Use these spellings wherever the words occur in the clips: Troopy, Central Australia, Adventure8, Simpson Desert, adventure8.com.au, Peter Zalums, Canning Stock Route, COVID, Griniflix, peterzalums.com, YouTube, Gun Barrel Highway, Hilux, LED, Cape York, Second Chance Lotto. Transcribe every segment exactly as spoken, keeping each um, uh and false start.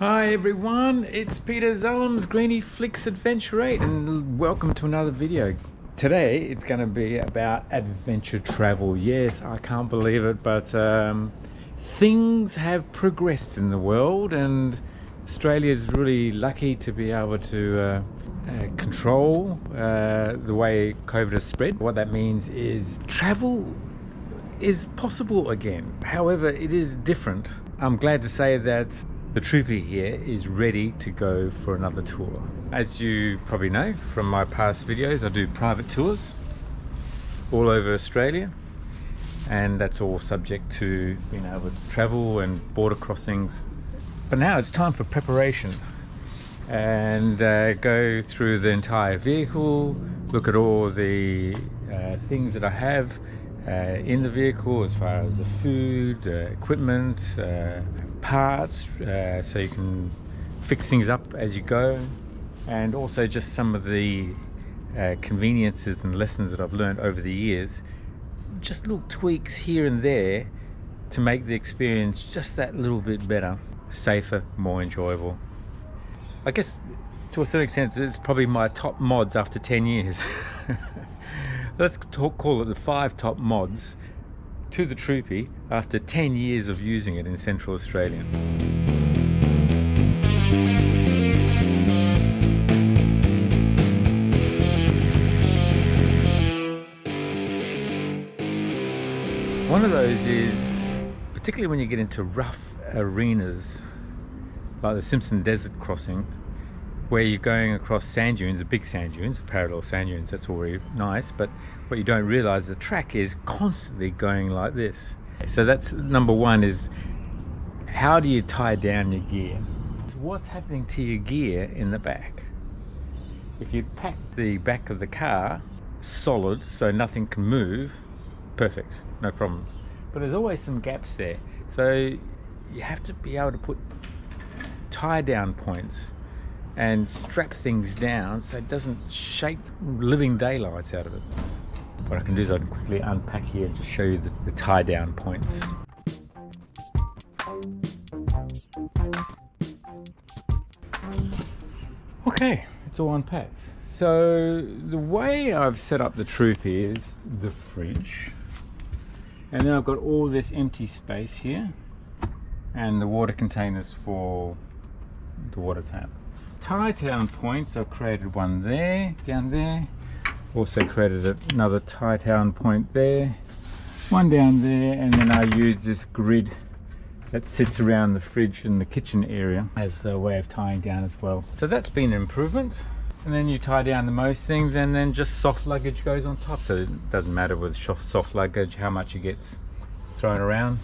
Hi everyone, it's Peter Zalums, Griniflix Adventure eight, and welcome to another video. Today it's going to be about adventure travel. Yes, I can't believe it, but um, things have progressed in the world, and Australia's really lucky to be able to uh, uh, control uh, the way COVID has spread. What that means is travel is possible again. However, it is different. I'm glad to say that the Troopy here is ready to go for another tour. As you probably know from my past videos, I do private tours all over Australia, and that's all subject to being able to travel and border crossings. But now it's time for preparation and uh, go through the entire vehicle, look at all the uh, things that I have uh, in the vehicle as far as the food, uh, equipment, uh, parts, uh, so you can fix things up as you go, and also just some of the uh, conveniences and lessons that I've learned over the years, just little tweaks here and there to make the experience just that little bit better, safer, more enjoyable. I guess to a certain extent it's probably my top mods after ten years. Let's talk, call it the five top mods to the Troopy after ten years of using it in Central Australia. One of those is, particularly when you get into rough arenas, like the Simpson Desert crossing, where you're going across sand dunes, big sand dunes, parallel sand dunes, that's all really nice, but what you don't realise, the track is constantly going like this. So that's number one, is how do you tie down your gear? It's what's happening to your gear in the back. If you pack the back of the car solid so nothing can move, perfect, no problems. But there's always some gaps there. So you have to be able to put tie down points and strap things down so it doesn't shake living daylights out of it. What I can do is I can quickly unpack here and just show you the, the tie down points. Okay, it's all unpacked. So the way I've set up the Troopy is the fridge, and then I've got all this empty space here and the water containers for the water tap. Tie down points, I've created one there, down there, also created another tie down point there, one down there, and then I use this grid that sits around the fridge and the kitchen area as a way of tying down as well. So that's been an improvement. And then you tie down the most things, and then just soft luggage goes on top, so it doesn't matter with soft luggage how much it gets thrown around.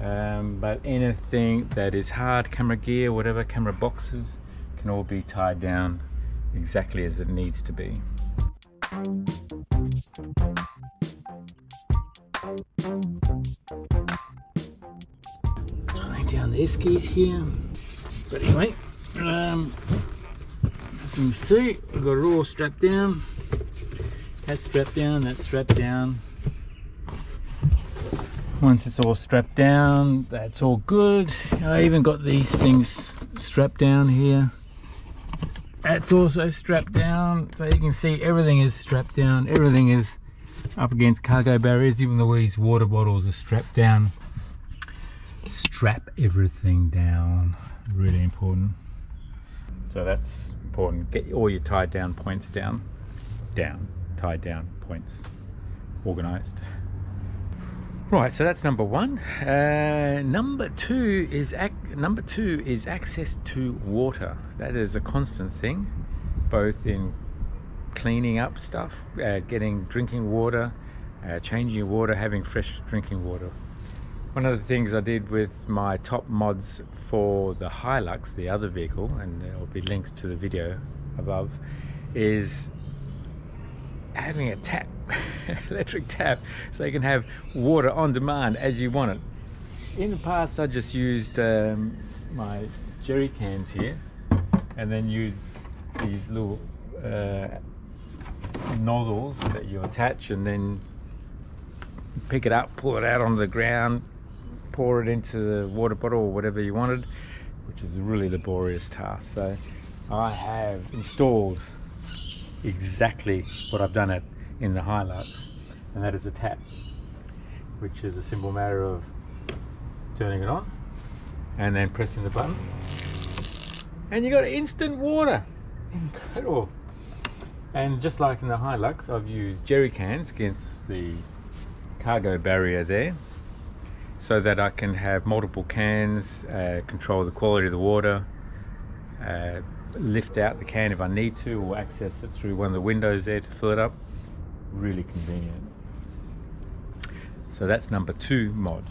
Um, but anything that is hard, camera gear, whatever, camera boxes, can all be tied down exactly as it needs to be. Tying down the skis here. But anyway, um, as you can see, we've got it all strapped down. That's strapped down, that's strapped down. Once it's all strapped down, that's all good. I even got these things strapped down here. That's also strapped down, so you can see everything is strapped down, everything is up against cargo barriers, even though these water bottles are strapped down. Strap everything down, really important. So that's important, get all your tied down points down, down, tied down points, organised. Right, so that's number one. Uh, number two is ac number two is access to water. That is a constant thing, both in cleaning up stuff, uh, getting drinking water, uh, changing your water, having fresh drinking water. One of the things I did with my top mods for the Hilux, the other vehicle, and there will be links to the video above, is having a tap, electric tap, so you can have water on demand as you want it. In the past I just used um, my jerry cans here, and then use these little uh, nozzles that you attach, and then pick it up, pull it out on the ground, pour it into the water bottle or whatever you wanted, which is a really laborious task. So I have installed exactly what I've done it in the Hilux, and that is a tap, which is a simple matter of turning it on and then pressing the button, and you got instant water. Incredible. And just like in the Hilux, I've used jerry cans against the cargo barrier there, so that I can have multiple cans, uh, control the quality of the water, uh, lift out the can if I need to, or access it through one of the windows there to fill it up. Really convenient. So that's number two mod.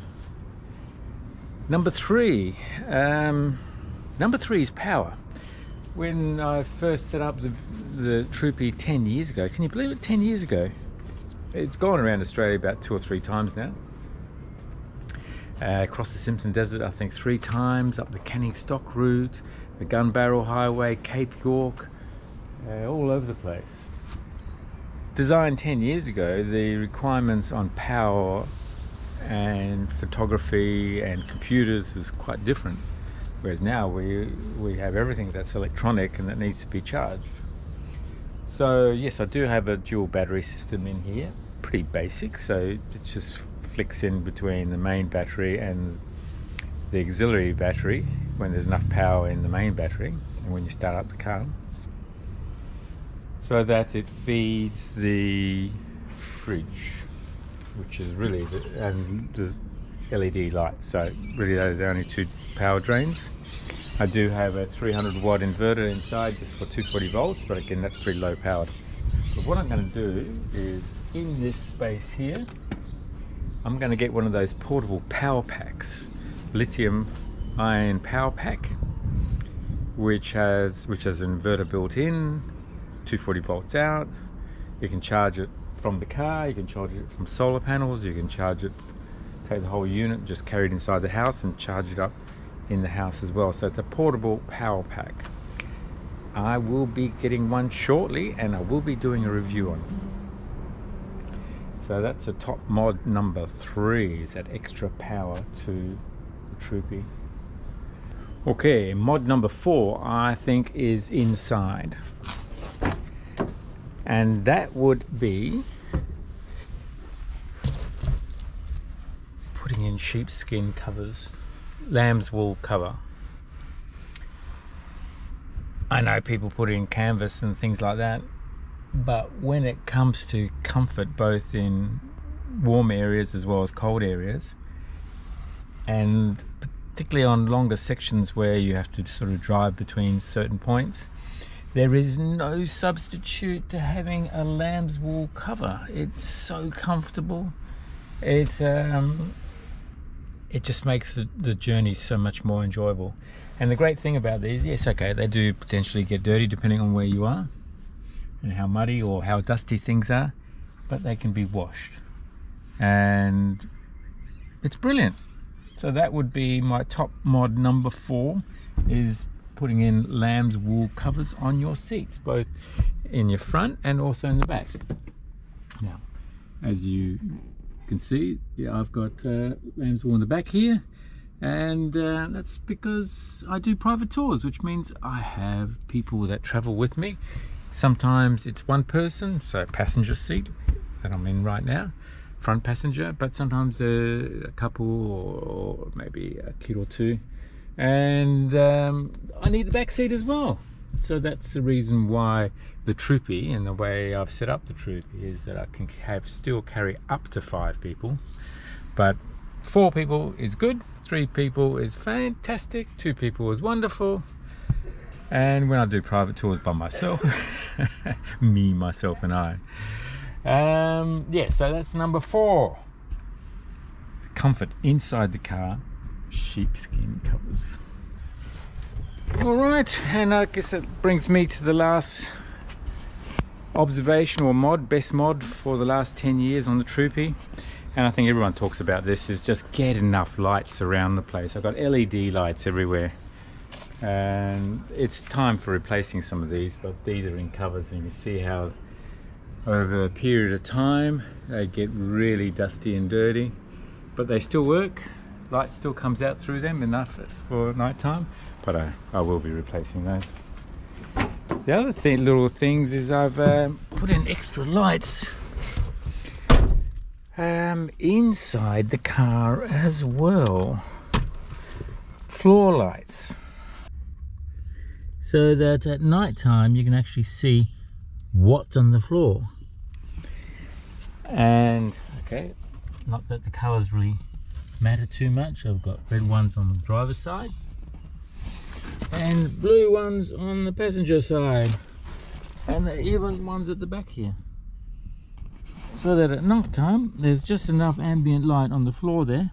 Number three, um, number three is power. When I first set up the, the Troopy ten years ago, can you believe it, ten years ago? It's gone around Australia about two or three times now. Uh, across the Simpson Desert, I think three times, up the Canning Stock Route, the Gun Barrel Highway, Cape York, uh, all over the place. Designed ten years ago, the requirements on power and photography and computers was quite different. Whereas now we, we have everything that's electronic and that needs to be charged. So yes, I do have a dual battery system in here, pretty basic, so it just flicks in between the main battery and the auxiliary battery when there's enough power in the main battery and when you start up the car. So that it feeds the fridge, which is really, the, and there's L E D lights, so really they're the only two power drains. I do have a three hundred watt inverter inside just for two hundred forty volts, but again that's pretty low powered. But what I'm going to do is, in this space here, I'm going to get one of those portable power packs, lithium ion power pack, which has which has an inverter built in, two hundred forty volts out. You can charge it from the car, you can charge it from solar panels, you can charge it, take the whole unit, just carry it inside the house and charge it up in the house as well. So it's a portable power pack. I will be getting one shortly and I will be doing a review on it. So that's a top mod number three, is that extra power to the Troopy. Okay, mod number four I think is inside, and that would be putting in sheepskin covers, lamb's wool cover. I know people put in canvas and things like that, but when it comes to comfort, both in warm areas as well as cold areas, and particularly on longer sections where you have to sort of drive between certain points, there is no substitute to having a lamb's wool cover. It's so comfortable. It's um, it just makes the, the journey so much more enjoyable. And the great thing about these, yes, okay, they do potentially get dirty depending on where you are and how muddy or how dusty things are, but they can be washed, and it's brilliant. So that would be my top mod number four, is putting in lamb's wool covers on your seats, both in your front and also in the back. Now, as you can see, yeah, I've got uh, lamb's wool in the back here, and uh, that's because I do private tours, which means I have people that travel with me. Sometimes it's one person, so passenger seat that I'm in right now, front passenger, but sometimes uh, a couple or, or maybe a kid or two, and um, I need the back seat as well. So that's the reason why the Troopy, and the way I've set up the Troopy, is that I can have still carry up to five people, but four people is good, three people is fantastic, two people is wonderful, and when I do private tours by myself, me, myself and I, um, yeah, so that's number four. Comfort inside the car, sheepskin covers. All right, and I guess that brings me to the last observation or mod, best mod for the last ten years on the Troopy. And I think everyone talks about this, is just get enough lights around the place. I've got L E D lights everywhere, and it's time for replacing some of these, but these are in covers, and you can see how over a period of time they get really dusty and dirty, but they still work. Light still comes out through them enough for night time. but I, I will be replacing those. The other thing, little things, is I've um, put in extra lights um, inside the car as well. Floor lights. So that at night time you can actually see what's on the floor. And okay, not that the colours really matter too much. I've got red ones on the driver's side and blue ones on the passenger side, and the even ones at the back here, so that at night time there's just enough ambient light on the floor there,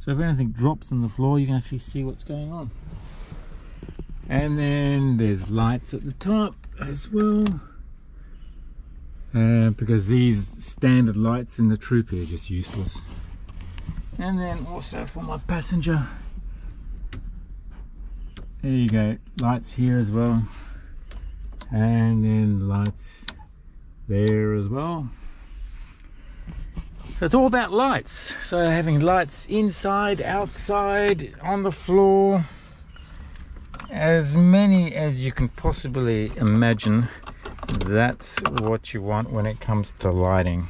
so if anything drops on the floor you can actually see what's going on. And then there's lights at the top as well, uh, because these standard lights in the Troopy are just useless. And then also for my passenger, there you go, lights here as well, and then lights there as well. So it's all about lights, so having lights inside, outside, on the floor, as many as you can possibly imagine. That's what you want when it comes to lighting,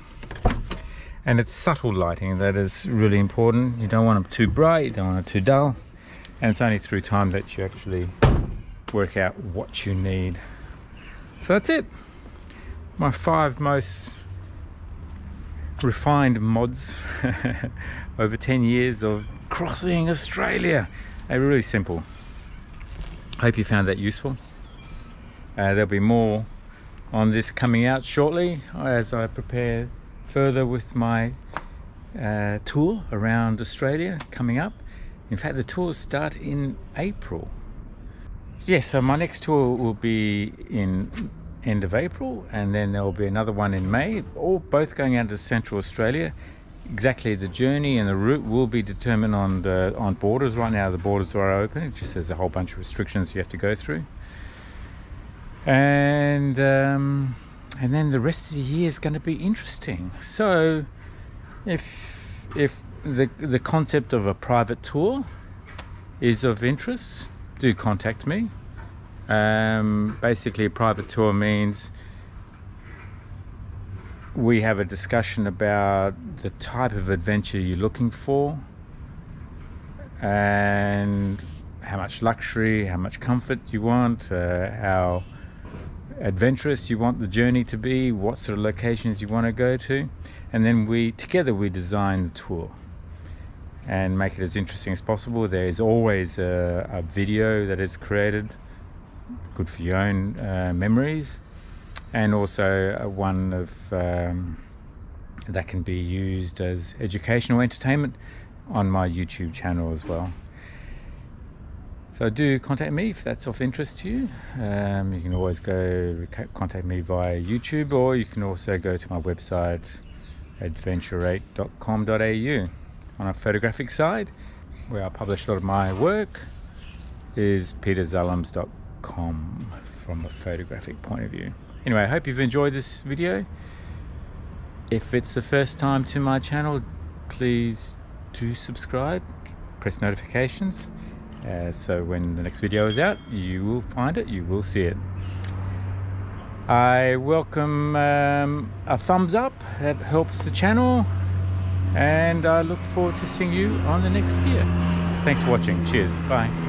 and it's subtle lighting that is really important. You don't want them too bright, you don't want them too dull, and it's only through time that you actually work out what you need. So that's it, my five most refined mods over ten years of crossing Australia. They're really simple. Hope you found that useful. Uh, there'll be more on this coming out shortly as I prepare further with my uh, tour around Australia coming up. In fact, the tours start in April. Yes, yeah, so my next tour will be in end of April, and then there will be another one in May, all both going out to Central Australia. Exactly the journey and the route will be determined on the, on borders. Right now the borders are open, it just says a whole bunch of restrictions you have to go through. And um, and then the rest of the year is going to be interesting. So if if the the concept of a private tour is of interest, do contact me. Um, basically a private tour means we have a discussion about the type of adventure you're looking for, and how much luxury, how much comfort you want, uh, how adventurous you want the journey to be, what sort of locations you want to go to, and then we together we design the tour and make it as interesting as possible. There is always a, a video that is created, good for your own uh, memories. And also one of um, that can be used as educational entertainment on my YouTube channel as well. So do contact me if that's of interest to you. Um, you can always go contact me via YouTube, or you can also go to my website adventure eight dot com dot A U. On a photographic side, where I publish a lot of my work, is peter zalums dot com from a photographic point of view. Anyway, I hope you've enjoyed this video. If it's the first time to my channel, please do subscribe, press notifications, uh, so when the next video is out, you will find it, you will see it. I welcome um, a thumbs up, that helps the channel, and I look forward to seeing you on the next video. Thanks for watching, cheers, bye.